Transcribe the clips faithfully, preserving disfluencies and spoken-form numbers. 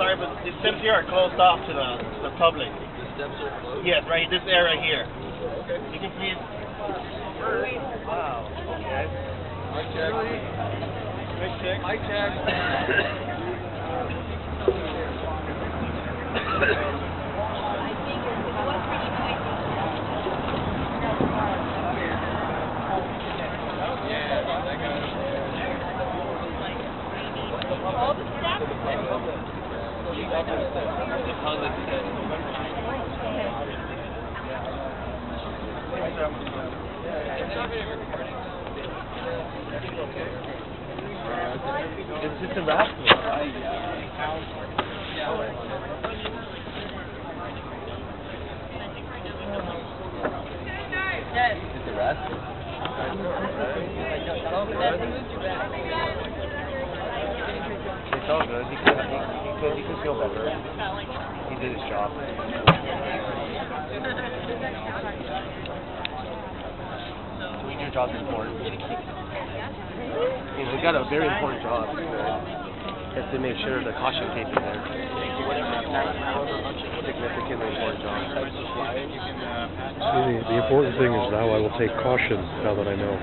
sorry, but the steps here are closed off to the, the public. The steps are closed? Yes, right, this area here. Okay. You can see it. Wow. Okay. Mic check. Mic check. Mic check. I think it was pretty noisy. All the steps? It's just a wrap. It's a wrap. It's all good. He could, he, he could, he could feel better. He did his job. Doing your job is important. You know, we got a very important job. You have to make sure the caution tape is there. Significantly important job. See, the important thing is now I will take caution now that I know.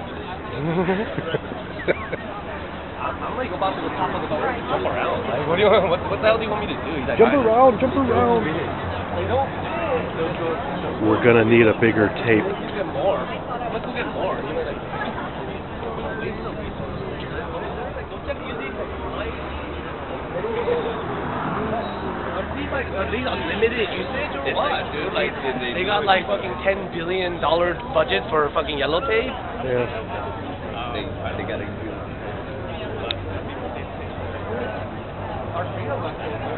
I'm going to go back to the top of the boat. Jump around. Like, what do you want? What, what the hell do you want me to do? Like, jump around, jump around. We're going to need a bigger tape. Let's get more. Let's go get more. Are these unlimited usage or what, dude? Like, they got like fucking ten billion dollars budget for fucking yellow tape? Yeah. They got to do that. Our freedom.